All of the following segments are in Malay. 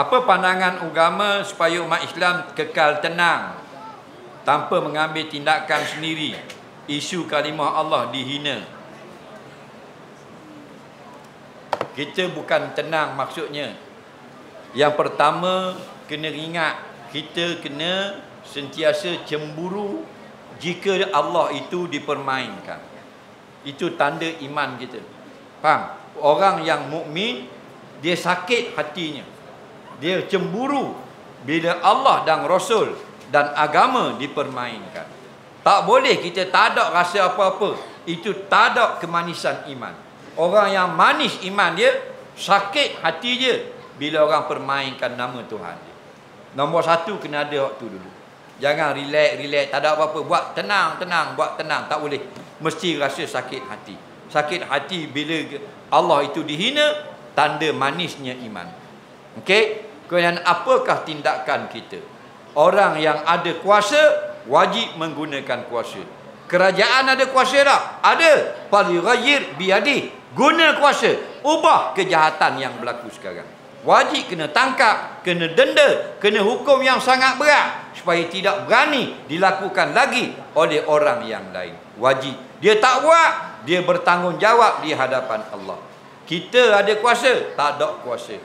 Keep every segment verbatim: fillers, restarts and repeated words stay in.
Apa pandangan agama supaya umat Islam kekal tenang tanpa mengambil tindakan sendiri? Isu kalimah Allah dihina. Kita bukan tenang maksudnya. Yang pertama, kena ingat kita kena sentiasa cemburu jika Allah itu dipermainkan. Itu tanda iman kita. Faham? Orang yang mukmin, dia sakit hatinya. Dia cemburu bila Allah dan Rasul dan agama dipermainkan. Tak boleh kita tak ada rasa apa-apa. Itu tak ada kemanisan iman. Orang yang manis iman dia, sakit hati dia bila orang permainkan nama Tuhan dia. Nombor satu, kena ada waktu dulu. Jangan relax, relax, tak ada apa-apa. Buat tenang, tenang, buat tenang. Tak boleh. Mesti rasa sakit hati. Sakit hati bila Allah itu dihina, tanda manisnya iman. Okey? Kemudian apakah tindakan kita? Orang yang ada kuasa wajib menggunakan kuasa. Kerajaan ada kuasa tak? Ada. Falyughayyir biyadih. Guna kuasa. Ubah kejahatan yang berlaku sekarang. Wajib kena tangkap, kena denda, kena hukum yang sangat berat supaya tidak berani dilakukan lagi oleh orang yang lain. Wajib. Dia tak buat, dia bertanggungjawab di hadapan Allah. Kita ada kuasa, tak ada kuasa.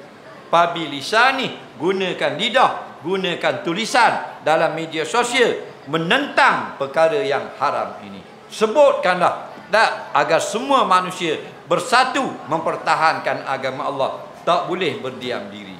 Pabi lisani, gunakan lidah, gunakan tulisan dalam media sosial menentang perkara yang haram ini. Sebutkanlah tak, agar semua manusia bersatu mempertahankan agama Allah. Tak boleh berdiam diri.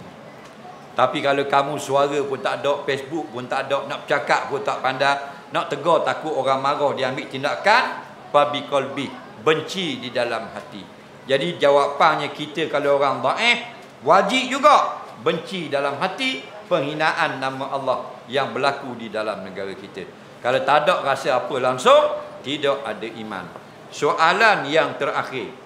Tapi kalau kamu suara pun tak ada, Facebook pun tak ada, nak bercakap pun tak pandai, nak tegur takut orang marah, dia ambil tindakan pabi kolbi, benci di dalam hati. Jadi jawapannya kita kalau orang dhaif, wajib juga benci dalam hati penghinaan nama Allah yang berlaku di dalam negara kita. Kalau tak ada rasa apa langsung, tidak ada iman. Soalan yang terakhir.